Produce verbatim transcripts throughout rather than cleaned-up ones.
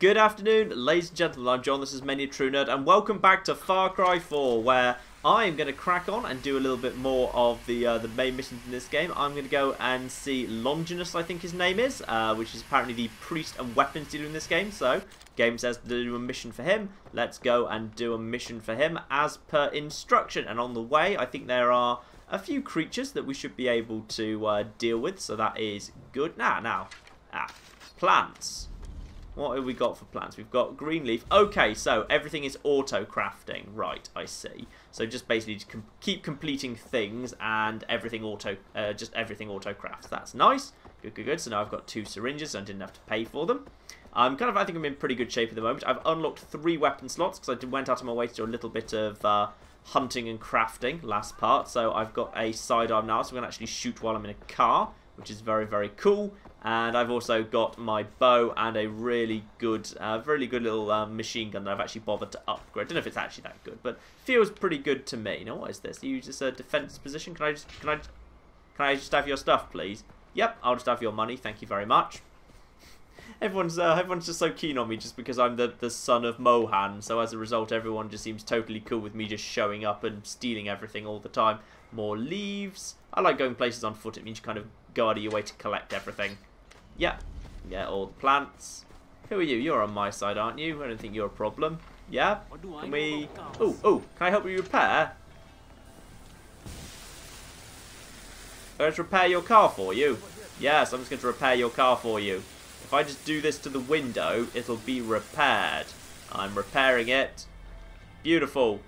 Good afternoon, ladies and gentlemen, I'm John, this is Many A True Nerd, and welcome back to Far Cry four, where I'm going to crack on and do a little bit more of the uh, the main missions in this game. I'm going to go and see Longinus, I think his name is, uh, which is apparently the priest and weapons dealer in this game, so game says to do a mission for him. Let's go and do a mission for him as per instruction, and on the way, I think there are a few creatures that we should be able to uh, deal with, so that is good. Now, now, ah, plants. What have we got for plants? We've got green leaf. Okay, so everything is auto-crafting. Right, I see. So just basically com keep completing things and everything auto, uh, just everything auto-crafts. That's nice. Good, good, good. So now I've got two syringes, so I didn't have to pay for them. I'm kind of, I think I'm in pretty good shape at the moment. I've unlocked three weapon slots because I did, went out of my way to do a little bit of uh, hunting and crafting last part. So I've got a sidearm now, so I'm going to actually shoot while I'm in a car, which is very, very cool. And I've also got my bow and a really good, uh, really good little uh, machine gun that I've actually bothered to upgrade. I don't know if it's actually that good, but feels pretty good to me. Now, what is this? Are you just a defense position? Can I just, can I, can I just have your stuff, please? Yep, I'll just have your money. Thank you very much. Everyone's, uh, everyone's just so keen on me just because I'm the the son of Mohan. So as a result, everyone just seems totally cool with me just showing up and stealing everything all the time. More leaves. I like going places on foot. It means you kind of go out of your way to collect everything. Yeah, yeah, all the plants. Who are you? You're on my side, aren't you? I don't think you're a problem. Yeah? Can we... Oh, oh, can I help you repair? Let's repair your car for you. Yes, I'm just going to repair your car for you. If I just do this to the window, it'll be repaired. I'm repairing it. Beautiful.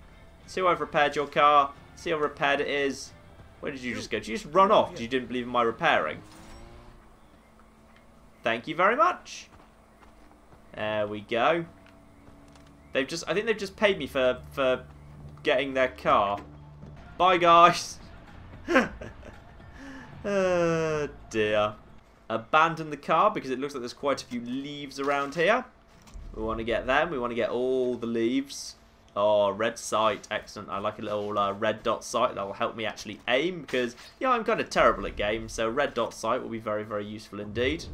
See how I've repaired your car? See how repaired it is? Where did you just go? Did you just run off because you didn't believe in my repairing? Thank you very much. There we go. They've just, I think they've just paid me for, for getting their car. Bye, guys. Oh, dear. Abandon the car because it looks like there's quite a few leaves around here. We want to get them. We want to get all the leaves. Oh, red sight. Excellent. I like a little uh, red dot sight. That'll help me actually aim because, yeah, I'm kind of terrible at games. So red dot sight will be very, very useful indeed.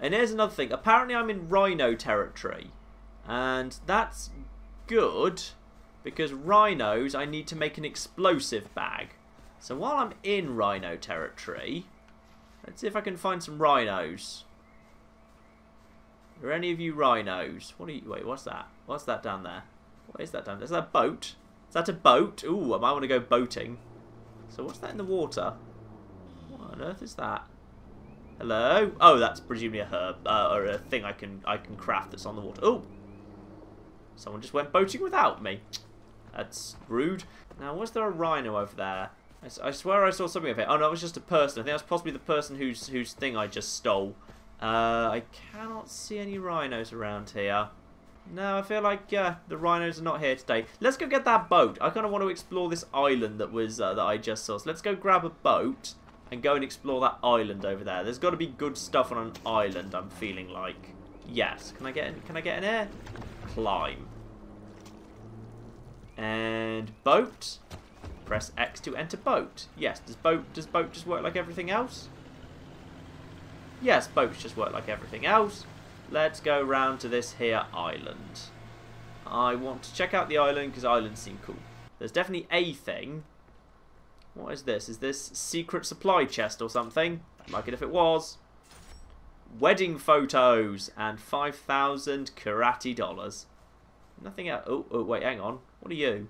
And here's another thing. Apparently I'm in rhino territory. And that's good because rhinos, I need to make an explosive bag. So while I'm in rhino territory, let's see if I can find some rhinos. Are any of you rhinos? What are you? Wait, what's that? What's that down there? What is that down there? Is that a boat? Is that a boat? Ooh, I might want to go boating. So what's that in the water? What on earth is that? Hello? Oh, that's presumably a herb uh, or a thing I can I can craft that's on the water. Oh, someone just went boating without me. That's rude. Now, was there a rhino over there? I, I swear I saw something of it. Oh no, it was just a person. I think that was possibly the person whose whose thing I just stole. Uh, I cannot see any rhinos around here. No, I feel like uh, the rhinos are not here today. Let's go get that boat. I kind of want to explore this island that was uh, that I just saw. So let's go grab a boat and go and explore that island over there. There's got to be good stuff on an island, I'm feeling like. Yes. Can I get in? Can I get in here? Climb. And boat. Press X to enter boat. Yes. Does boat, does boat just work like everything else? Yes, boats just work like everything else. Let's go round to this here island. I want to check out the island because islands seem cool. There's definitely a thing. What is this? Is this secret supply chest or something? I'd like it if it was. Wedding photos and five thousand karate dollars. Nothing else. Oh, oh, wait, hang on. What are you?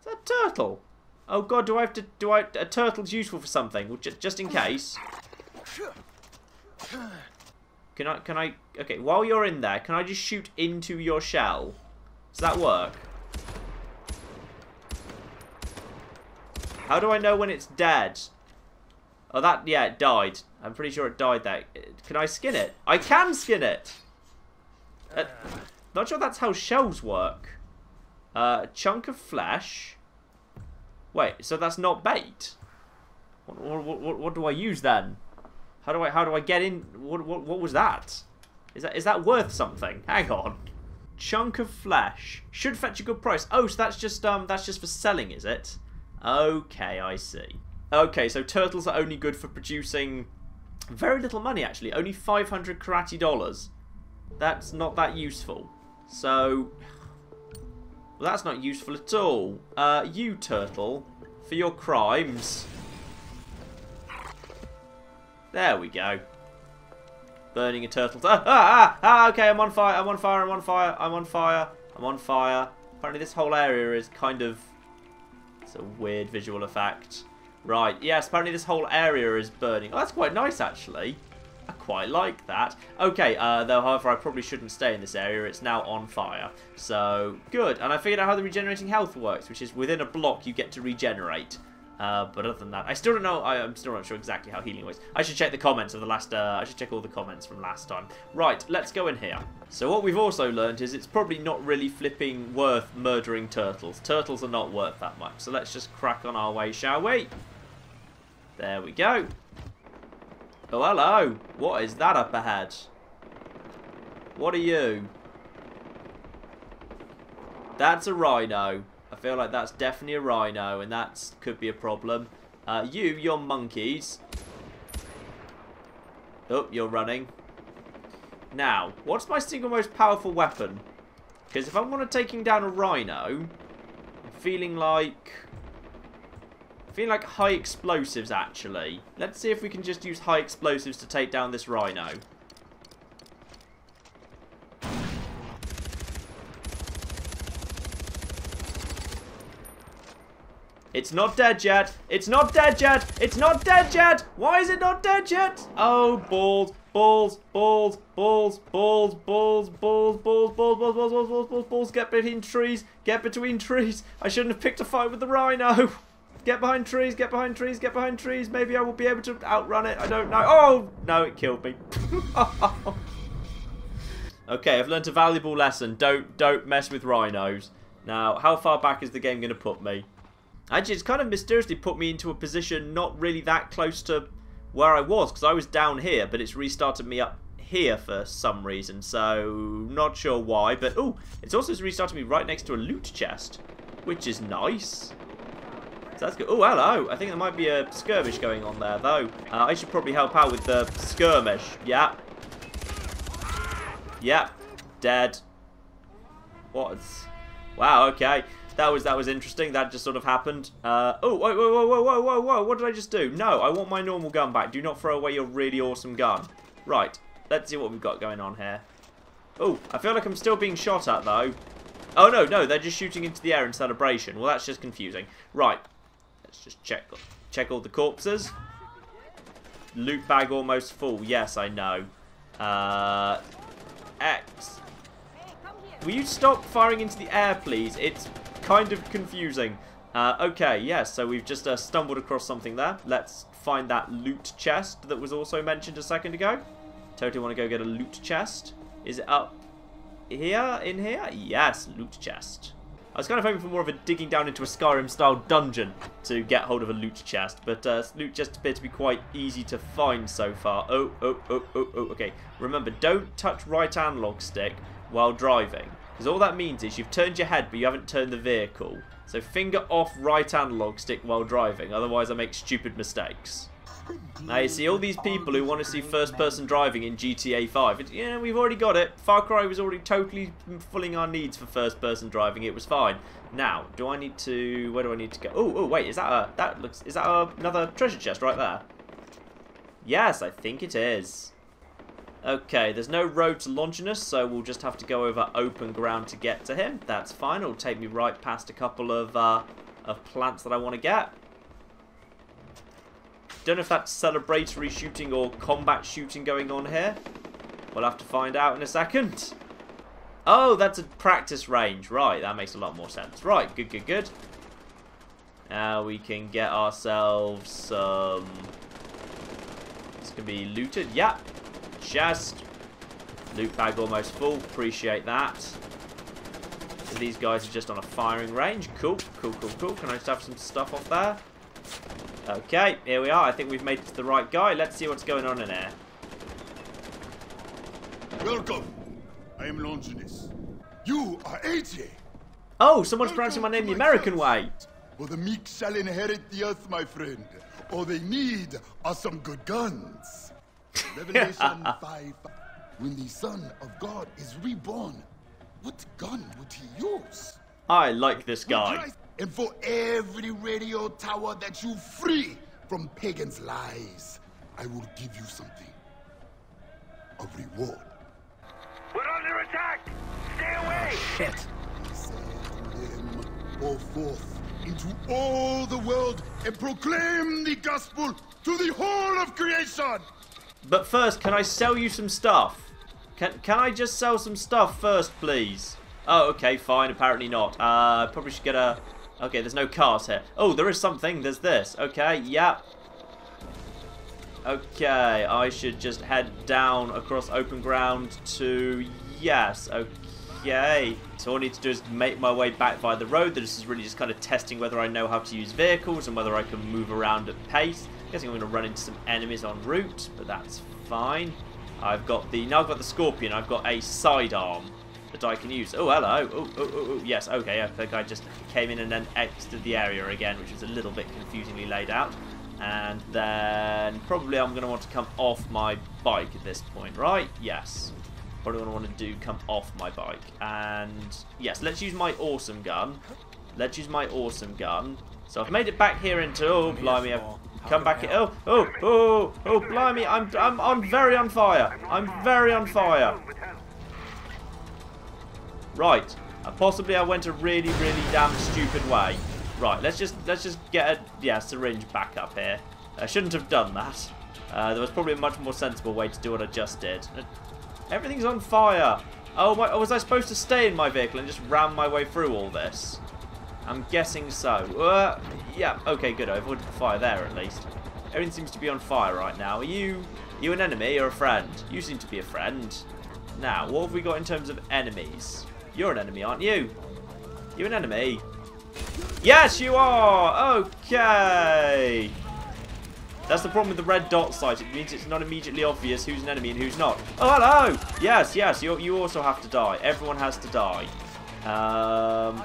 Is that a turtle? Oh, God, do I have to... Do I... A turtle's useful for something. Well, just, just in case. Can I... Can I... Okay, while you're in there, can I just shoot into your shell? Does that work? How do I know when it's dead? Oh, that, yeah, it died. I'm pretty sure it died there. Can I skin it? I can skin it! Uh, not sure that's how shells work. Uh, a chunk of flesh. Wait, so that's not bait? What, what, what, what do I use then? How do I, how do I get in? What, what, what was that? Is that, is that worth something? Hang on. Chunk of flesh. Should fetch a good price. Oh, so that's just, um, that's just for selling, is it? Okay, I see. Okay, so turtles are only good for producing very little money, actually. Only five hundred karate dollars. That's not that useful. So, well, that's not useful at all. Uh, you, turtle, for your crimes. There we go. Burning a turtle. Ah, ah, ah, okay, I'm on fire, I'm on fire, I'm on fire, I'm on fire, I'm on fire. Apparently this whole area is kind of... It's a weird visual effect. Right, yes, apparently this whole area is burning. Oh, that's quite nice, actually. I quite like that. Okay, uh, though, however, I probably shouldn't stay in this area. It's now on fire. So, good. And I figured out how the regenerating health works, which is within a block you get to regenerate. Uh, but other than that, I still don't know, I, I'm still not sure exactly how healing works. I should check the comments of the last, uh, I should check all the comments from last time. Right, let's go in here. So what we've also learned is it's probably not really flipping worth murdering turtles. Turtles are not worth that much, so let's just crack on our way, shall we? There we go. Oh, hello. What is that up ahead? What are you? That's a rhino. I feel like that's definitely a rhino, and that could be a problem. Uh, you, you're monkeys. Oh, you're running. Now, what's my single most powerful weapon? Because if I want to taking down a rhino, I'm feeling like... I feel like high explosives, actually. Let's see if we can just use high explosives to take down this rhino. It's not dead yet. It's not dead yet. It's not dead yet. Why is it not dead yet? Oh, balls, balls, balls, balls, balls, balls, balls, balls, balls, balls, balls, balls, balls, balls, balls. Get between trees. Get between trees. I shouldn't have picked a fight with the rhino. Get behind trees. Get behind trees. Get behind trees. Maybe I will be able to outrun it. I don't know. Oh, no, it killed me. Okay, I've learned a valuable lesson. Don't, don't mess with rhinos. Now, how far back is the game going to put me? Actually, it's kind of mysteriously put me into a position not really that close to where I was, because I was down here, but it's restarted me up here for some reason, so not sure why, but oh, it's also restarted me right next to a loot chest, which is nice. So that's good. Oh, hello. I think there might be a skirmish going on there, though. Uh, I should probably help out with the skirmish. Yeah. Yeah. Dead. What? Wow, okay. That was that was interesting. That just sort of happened. Uh, oh, whoa, whoa, whoa, whoa, whoa, whoa! What did I just do? No, I want my normal gun back. Do not throw away your really awesome gun. Right. Let's see what we've got going on here. Oh, I feel like I'm still being shot at though. Oh no, no, they're just shooting into the air in celebration. Well, that's just confusing. Right. Let's just check check all the corpses. Loot bag almost full. Yes, I know. Uh, X. Will you stop firing into the air, please? It's kind of confusing. Uh, okay, yes, yeah, so we've just uh, stumbled across something there. Let's find that loot chest that was also mentioned a second ago. Totally want to go get a loot chest. Is it up here, in here? Yes, loot chest. I was kind of hoping for more of a digging down into a Skyrim-style dungeon to get hold of a loot chest, but uh, loot chests appear to be quite easy to find so far. Oh, oh, oh, oh, oh, okay. Remember, don't touch right analog stick while driving, because all that means is you've turned your head, but you haven't turned the vehicle. So finger off right analog stick while driving, otherwise I make stupid mistakes. Now you see all these people who want to see first-person driving in G T A five. It, yeah, we've already got it. Far Cry was already totally fulfilling our needs for first-person driving. It was fine. Now, do I need to? Where do I need to go? Oh, oh, wait, is that a? That looks. Is that a, another treasure chest right there? Yes, I think it is. Okay, there's no road to Longinus, so we'll just have to go over open ground to get to him. That's fine. It'll take me right past a couple of uh, of plants that I want to get. Don't know if that's celebratory shooting or combat shooting going on here. We'll have to find out in a second. Oh, that's a practice range. Right, that makes a lot more sense. Right, good, good, good. Now uh, we can get ourselves some... Um, this can be looted. Yeah. Chest. Loot bag almost full. Appreciate that. So these guys are just on a firing range. Cool, cool, cool, cool. Can I just have some stuff off there? Okay, here we are. I think we've made it to the right guy. Let's see what's going on in here. Welcome. I am Longinus. You are Atie. Oh, someone's Welcome pronouncing my name the American way. Well, the meek shall inherit the earth, my friend. All they need are some good guns. Revelation five. When the Son of God is reborn, what gun would he use? I like this guy. And for every radio tower that you free from pagans' lies, I will give you something. A reward. We're under attack! Stay away! Oh, shit! He said to them, go forth into all the world and proclaim the gospel to the whole of creation! But first, can I sell you some stuff? Can, can I just sell some stuff first, please? Oh, okay, fine. Apparently not. Uh, probably should get a... Okay, there's no cars here. Oh, there is something. There's this. Okay, yeah. Okay, I should just head down across open ground to... Yes, okay. So all I need to do is make my way back by the road. This is really just kind of testing whether I know how to use vehicles and whether I can move around at pace. I'm guessing I'm going to run into some enemies en route, but that's fine. I've got the... Now I've got the Scorpion. I've got a sidearm that I can use. Oh, hello. Oh, oh, oh, oh, yes, okay. I think I just came in and then exited the area again, which was a little bit confusingly laid out. And then probably I'm going to want to come off my bike at this point, right? Yes. Probably what I want to do, come off my bike. And yes, let's use my awesome gun. Let's use my awesome gun. So I've made it back here into... Oh, blimey. I've come back here. Oh, oh, oh, oh, blimey. I'm, I'm, I'm very on fire. I'm very on fire. Right, uh, possibly I went a really, really damn stupid way. Right, let's just let's just get a yeah syringe back up here. I shouldn't have done that. Uh, there was probably a much more sensible way to do what I just did. Uh, everything's on fire. Oh my! Was I supposed to stay in my vehicle and just ram my way through all this? I'm guessing so. Uh, yeah. Okay, good. I avoided the fire there at least. Everything seems to be on fire right now. Are you you an enemy or a friend? You seem to be a friend. Now, what have we got in terms of enemies? You're an enemy, aren't you? You're an enemy. Yes, you are! Okay! That's the problem with the red dot sight. It means it's not immediately obvious who's an enemy and who's not. Oh, hello! Yes, yes, you you also have to die. Everyone has to die. Um,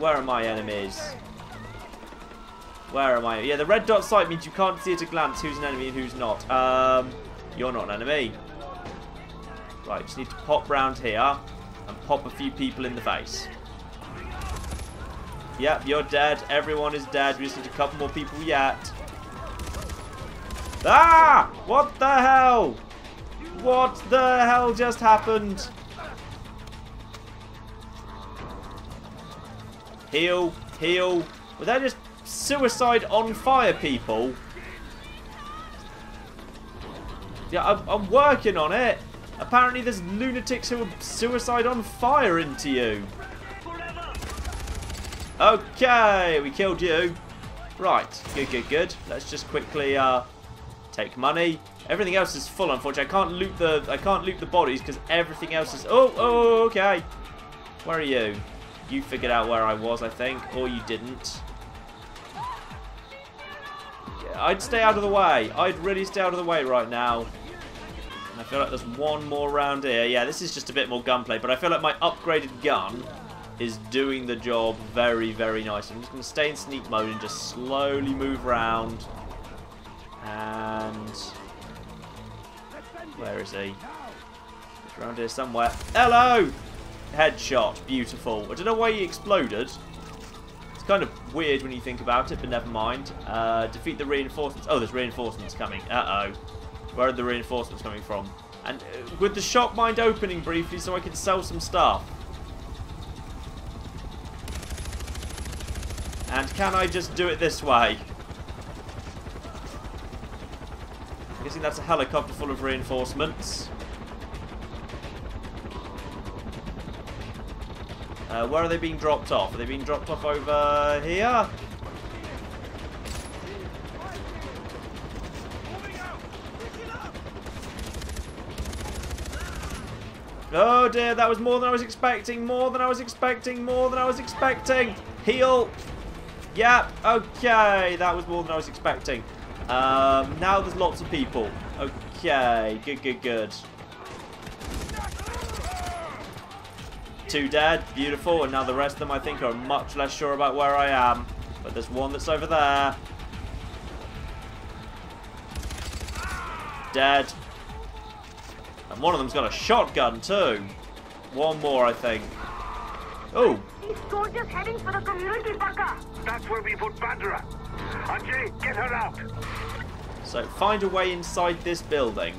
where are my enemies? Where am I? Yeah, the red dot sight means you can't see at a glance who's an enemy and who's not. Um, you're not an enemy. Right, just need to pop round here and pop a few people in the face. Yep, you're dead. Everyone is dead. We just need a couple more people yet. Ah! What the hell? What the hell just happened? Heal, heal. Were they just suicide on fire people? Yeah, I'm, I'm working on it. Apparently there's lunatics who will suicide on fire into you. Okay, we killed you. Right, good, good, good. Let's just quickly uh, take money. Everything else is full, unfortunately. I can't loot the I can't loot the bodies because everything else is... Oh, oh, okay. Where are you? You figured out where I was, I think, or you didn't. I'd stay out of the way. I'd really stay out of the way right now. And I feel like there's one more round here. Yeah, this is just a bit more gunplay, but I feel like my upgraded gun is doing the job very, very nicely. I'm just going to stay in sneak mode and just slowly move around. And... where is he? He's around here somewhere. Hello! Headshot. Beautiful. I don't know why he exploded. It's kind of weird when you think about it, but never mind. Uh, defeat the reinforcements. Oh, there's reinforcements coming. Uh-oh. Where are the reinforcements coming from? And uh, with the shop mind opening briefly so I can sell some stuff. And can I just do it this way? I'm guessing that's a helicopter full of reinforcements. Uh, where are they being dropped off? Are they being dropped off over here? Oh dear, that was more than I was expecting, more than I was expecting, more than I was expecting. Heal. Yep, okay, that was more than I was expecting. Um, now there's lots of people. Okay, good, good, good. Two dead, beautiful, and now the rest of them I think are much less sure about where I am. But there's one that's over there. Dead. And one of them's got a shotgun too. One more, I think. Oh. These soldiers heading for the community, Baka. That's where we put Bhadra. Ajay, get her out. So find a way inside this building.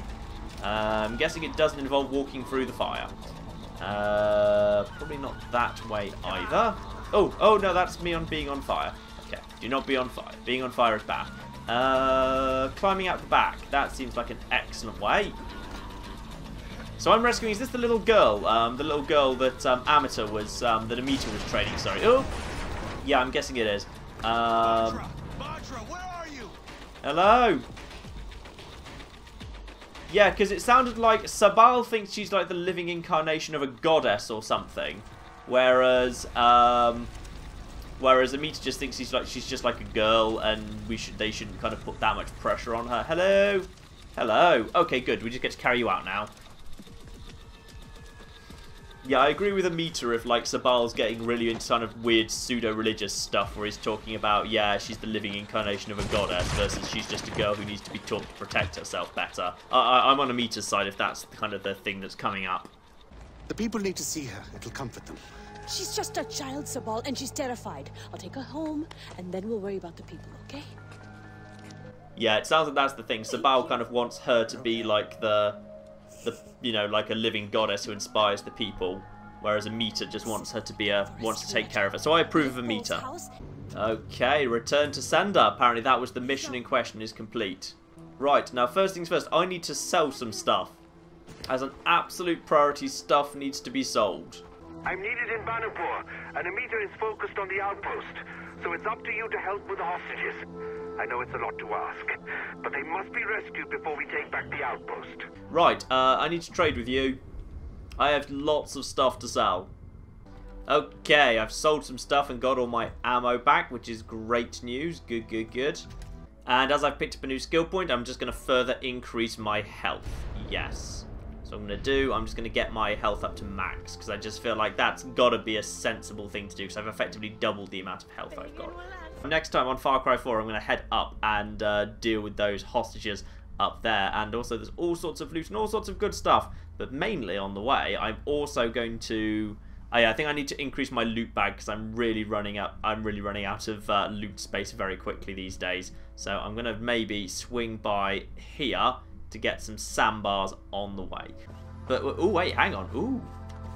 Uh, I'm guessing it doesn't involve walking through the fire. Uh, probably not that way either. Oh, oh no, that's me on being on fire. Okay, do not be on fire. Being on fire is bad. Uh, climbing out the back. That seems like an excellent way. So I'm rescuing. Is this the little girl? Um, the little girl that um, Amita was, um, that Amita was training. Sorry. Oh, yeah, I'm guessing it is. Um, Bhadra, Bhadra, where are you? Hello. Yeah, because it sounded like Sabal thinks she's like the living incarnation of a goddess or something, whereas um, whereas Amita just thinks she's like she's just like a girl, and we should they shouldn't kind of put that much pressure on her. Hello, hello. Okay, good. We just get to carry you out now. Yeah, I agree with Amita if like Sabal's getting really into kind of weird pseudo-religious stuff, where he's talking about yeah she's the living incarnation of a goddess versus she's just a girl who needs to be taught to protect herself better. I, I I'm on Amita's side if that's kind of the thing that's coming up. The people need to see her; it'll comfort them. She's just a child, Sabal, and she's terrified. I'll take her home, and then we'll worry about the people, okay? Yeah, it sounds like that's the thing. Sabal kind of wants her to be like the. The, you know, like a living goddess who inspires the people, whereas Amita just wants her to be a wants to take care of her. So I approve of Amita. Okay, return to sender. Apparently that was the mission in question is complete. Right, now first things first, I need to sell some stuff. As an absolute priority, stuff needs to be sold. I'm needed in Banapur, and Amita is focused on the outpost, so it's up to you to help with the hostages. I know it's a lot to ask, but they must be rescued before we take back the outpost. Right, uh, I need to trade with you. I have lots of stuff to sell. Okay, I've sold some stuff and got all my ammo back, which is great news. Good, good, good. And as I've picked up a new skill point, I'm just going to further increase my health. Yes. So I'm going to do, I'm just going to get my health up to max, because I just feel like that's got to be a sensible thing to do, because I've effectively doubled the amount of health I've got. Next time on Far Cry four, I'm going to head up and uh, deal with those hostages up there. And also there's all sorts of loot and all sorts of good stuff. But mainly on the way, I'm also going to... I, I think I need to increase my loot bag because I'm really running out, I'm really running out of uh, loot space very quickly these days. So I'm going to maybe swing by here to get some sandbars on the way. But, oh wait, hang on. Ooh,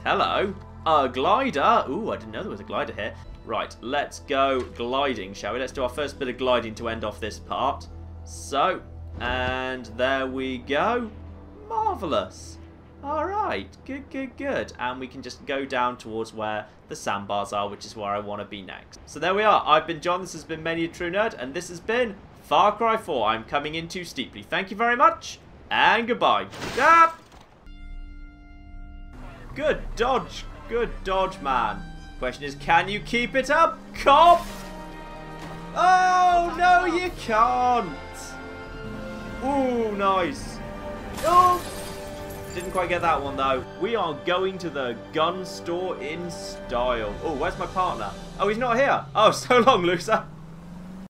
hello. A glider. Ooh, I didn't know there was a glider here. Right, let's go gliding, shall we? Let's do our first bit of gliding to end off this part. So, and there we go. Marvellous. All right, good, good, good. And we can just go down towards where the sandbars are, which is where I want to be next. So there we are. I've been John, this has been Many A True Nerd, and this has been Far Cry four. I'm coming in too steeply. Thank you very much, and goodbye. Ah! Good dodge. Good dodge, man. Question is, can you keep it up, cop? Oh, no, you can't. Ooh, nice. Oh, didn't quite get that one, though. We are going to the gun store in style. Oh, where's my partner? Oh, he's not here. Oh, so long, loser.